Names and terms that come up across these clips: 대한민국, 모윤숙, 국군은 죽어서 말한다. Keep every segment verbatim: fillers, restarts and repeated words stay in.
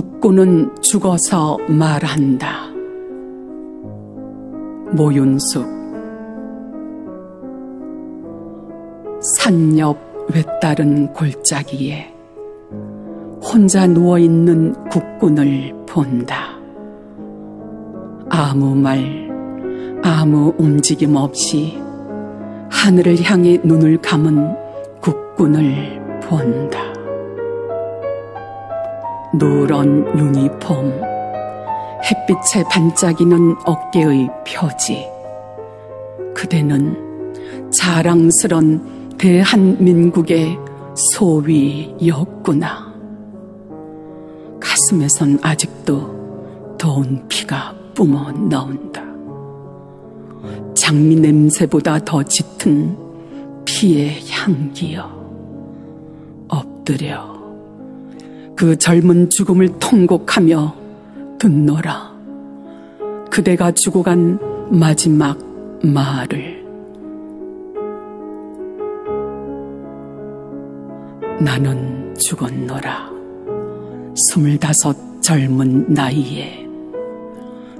국군은 죽어서 말한다. 모윤숙. 산 옆 외따른 골짜기에 혼자 누워있는 국군을 본다. 아무 말, 아무 움직임 없이 하늘을 향해 눈을 감은 국군을 본다. 노란 유니폼, 햇빛에 반짝이는 어깨의 표지. 그대는 자랑스런 대한민국의 소위였구나. 가슴에선 아직도 더운 피가 뿜어 나온다. 장미 냄새보다 더 짙은 피의 향기여. 엎드려 그 젊은 죽음을 통곡하며 듣노라. 그대가 죽어간 마지막 말을. 나는 죽었노라. 스물다섯 젊은 나이에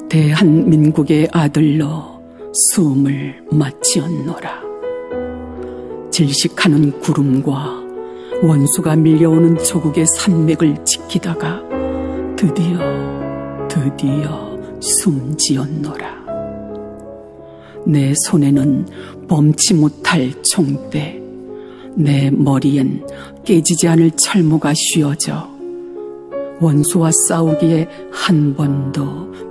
대한민국의 아들로 숨을 마치었노라. 질식하는 구름과 원수가 밀려오는 조국의 산맥을 지키다가 드디어 드디어 숨지었노라. 내 손에는 범치 못할 총대, 내 머리엔 깨지지 않을 철모가 휘어져 원수와 싸우기에 한 번도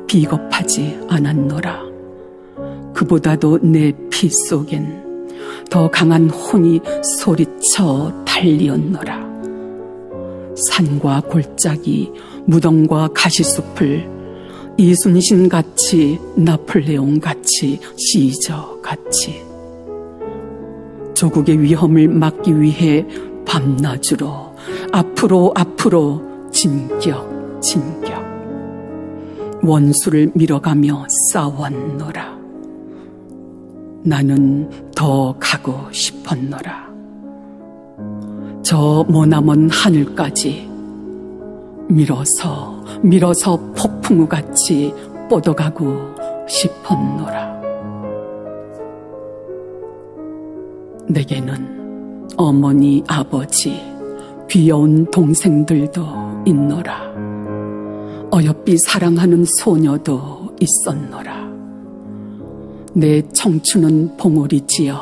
비겁하지 않았노라. 그보다도 내 피 속엔 더 강한 혼이 소리쳐 달리었노라. 산과 골짜기, 무덤과 가시숲을 이순신같이, 나폴레옹같이, 시저같이 조국의 위험을 막기 위해 밤낮으로 앞으로 앞으로 진격 진격 원수를 밀어가며 싸웠노라. 나는 더 가고 싶었노라. 저 머나먼 하늘까지 밀어서 밀어서 폭풍우같이 뻗어가고 싶었노라. 내게는 어머니, 아버지, 귀여운 동생들도 있노라. 어여삐 사랑하는 소녀도 있었노라. 내 청춘은 봉오리지어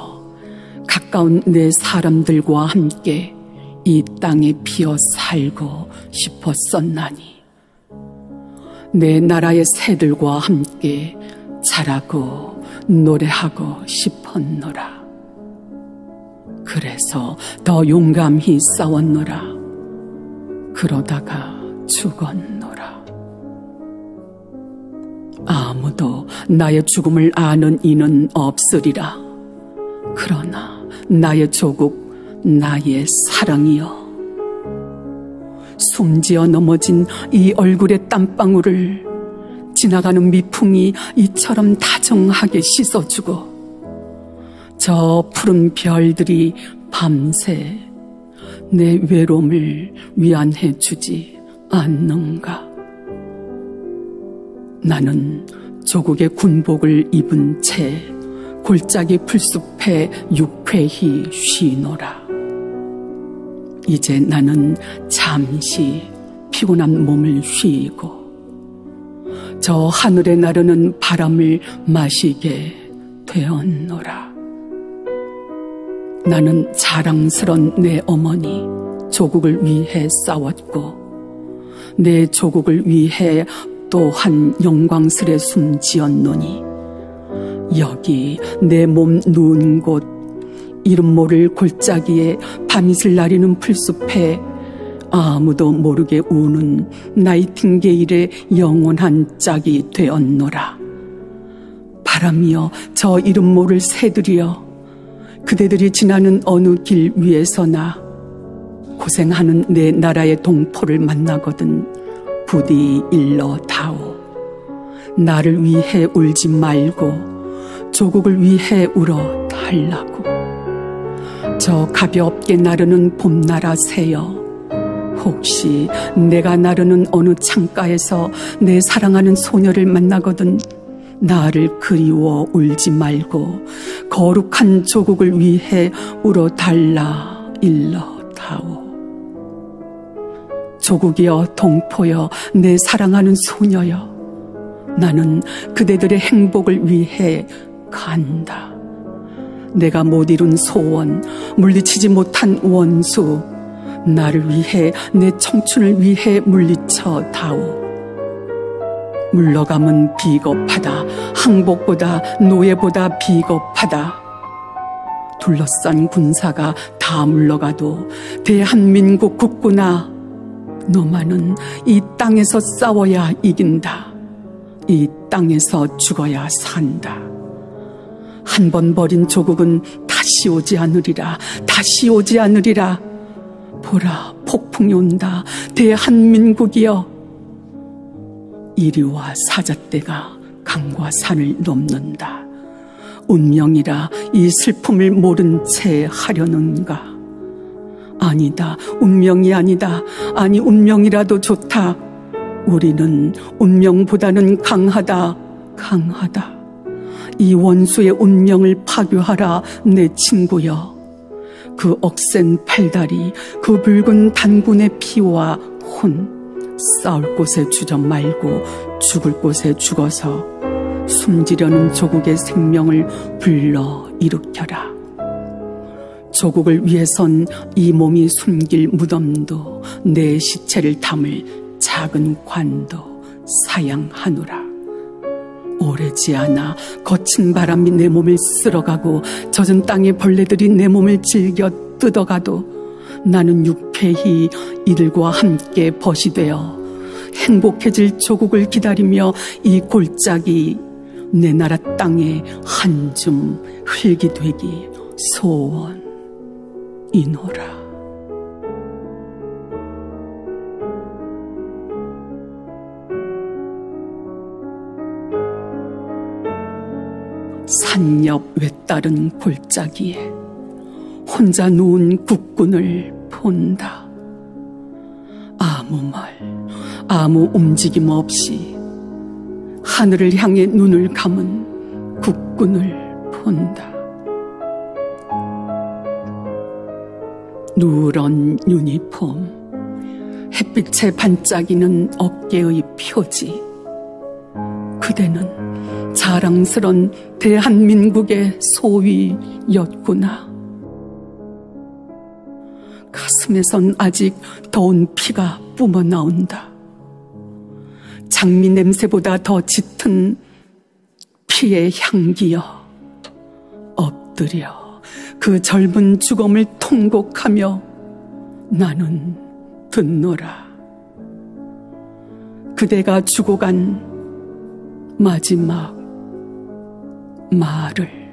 가까운 내 사람들과 함께 이 땅에 피어 살고 싶었었나니, 내 나라의 새들과 함께 자라고 노래하고 싶었노라. 그래서 더 용감히 싸웠노라. 그러다가 죽었노라. 아무도 나의 죽음을 아는 이는 없으리라. 그러나 나의 조국, 나의 사랑이여, 숨지어 넘어진 이 얼굴의 땀방울을 지나가는 미풍이 이처럼 다정하게 씻어주고, 저 푸른 별들이 밤새 내 외로움을 위안해 주지 않는가. 나는 조국의 군복을 입은 채 골짜기 풀숲에 유쾌히 쉬노라. 이제 나는 잠시 피곤한 몸을 쉬고 저 하늘에 나르는 바람을 마시게 되었노라. 나는 자랑스런 내 어머니 조국을 위해 싸웠고, 내 조국을 위해 또한 영광스레 숨지었노니, 여기 내 몸 누운 곳 이름 모를 골짜기에 밤이슬 나리는 풀숲에 아무도 모르게 우는 나이팅게일의 영원한 짝이 되었노라. 바람이여, 저 이름 모를 새들이여, 그대들이 지나는 어느 길 위에서나 고생하는 내 나라의 동포를 만나거든 부디 일러다오. 나를 위해 울지 말고 조국을 위해 울어달라고. 저 가볍게 나르는 봄나라 새여, 혹시 내가 나르는 어느 창가에서 내 사랑하는 소녀를 만나거든 나를 그리워 울지 말고 거룩한 조국을 위해 울어달라 일러다오. 조국이여, 동포여, 내 사랑하는 소녀여, 나는 그대들의 행복을 위해 간다. 내가 못 이룬 소원, 물리치지 못한 원수, 나를 위해, 내 청춘을 위해 물리쳐 다오. 물러감은 비겁하다. 항복보다, 노예보다 비겁하다. 둘러싼 군사가 다 물러가도 대한민국 국군아, 너만은 이 땅에서 싸워야 이긴다. 이 땅에서 죽어야 산다. 한 번 버린 조국은 다시 오지 않으리라. 다시 오지 않으리라. 보라, 폭풍이 온다. 대한민국이여, 이리와 사자떼가 강과 산을 넘는다. 운명이라 이 슬픔을 모른 채 하려는가? 아니다. 운명이 아니다. 아니, 운명이라도 좋다. 우리는 운명보다는 강하다. 강하다. 이 원수의 운명을 파괴하라, 내 친구여. 그 억센 팔다리, 그 붉은 단군의 피와 혼, 싸울 곳에 주저 말고 죽을 곳에 죽어서 숨지려는 조국의 생명을 불러 일으켜라. 조국을 위해선 이 몸이 숨길 무덤도, 내 시체를 담을 작은 관도 사양하노라. 오래지 않아 거친 바람이 내 몸을 쓸어가고 젖은 땅의 벌레들이 내 몸을 즐겨 뜯어가도 나는 유쾌히 이들과 함께 벗이 되어 행복해질 조국을 기다리며 이 골짜기 내 나라 땅에 한 줌 흙이 되기 소원이노라. 산 옆 외따른 골짜기에 혼자 누운 국군을 본다. 아무 말, 아무 움직임 없이 하늘을 향해 눈을 감은 국군을 본다. 누런 유니폼, 햇빛에 반짝이는 어깨의 표지, 그대는 자랑스런 대한민국의 소위였구나. 가슴에선 아직 더운 피가 뿜어나온다. 장미 냄새보다 더 짙은 피의 향기여, 엎드려 그 젊은 죽음을 통곡하며 나는 듣노라. 그대가 죽어간 마지막 말을.